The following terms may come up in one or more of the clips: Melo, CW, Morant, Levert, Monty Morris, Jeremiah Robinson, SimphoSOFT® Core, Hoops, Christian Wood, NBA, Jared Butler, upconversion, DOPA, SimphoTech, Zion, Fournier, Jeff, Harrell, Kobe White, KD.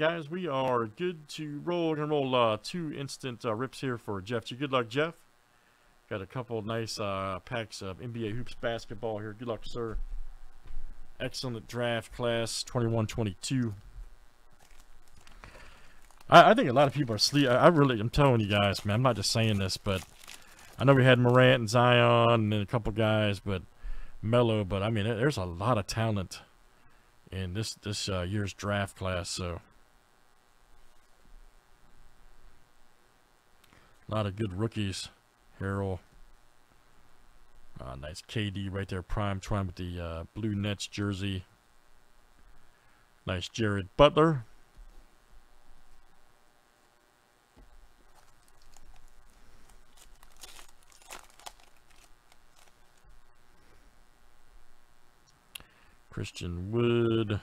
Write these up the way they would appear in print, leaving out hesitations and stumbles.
guys, we are good to roll. We're going to roll two instant rips here for Jeff. So good luck, Jeff. Got a couple of nice packs of NBA Hoops basketball here. Good luck, sir. Excellent draft class, 21-22. I think a lot of people are sleeping. I'm telling you guys, man, I'm not just saying this, but I know we had Morant and Zion and then a couple guys, but Melo, but I mean, there's a lot of talent in this year's draft class, so a lot of good rookies. Harrell, nice KD right there, prime time with the blue Nets jersey. Nice Jared Butler. Christian Wood,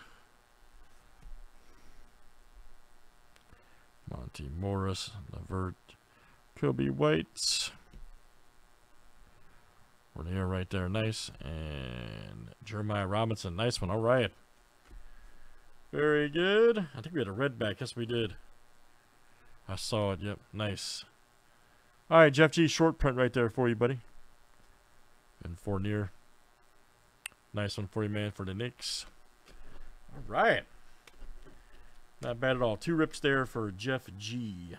Monty Morris, Levert, Kobe White, Fournier right there, nice, and Jeremiah Robinson, nice one. All right, very good. I think we had a red back. Yes, we did. I saw it. Yep, nice. All right, Jeff G, short print right there for you, buddy. And Fournier. Nice one for you, man, for the Knicks. All right. Not bad at all. Two rips there for Jeff G.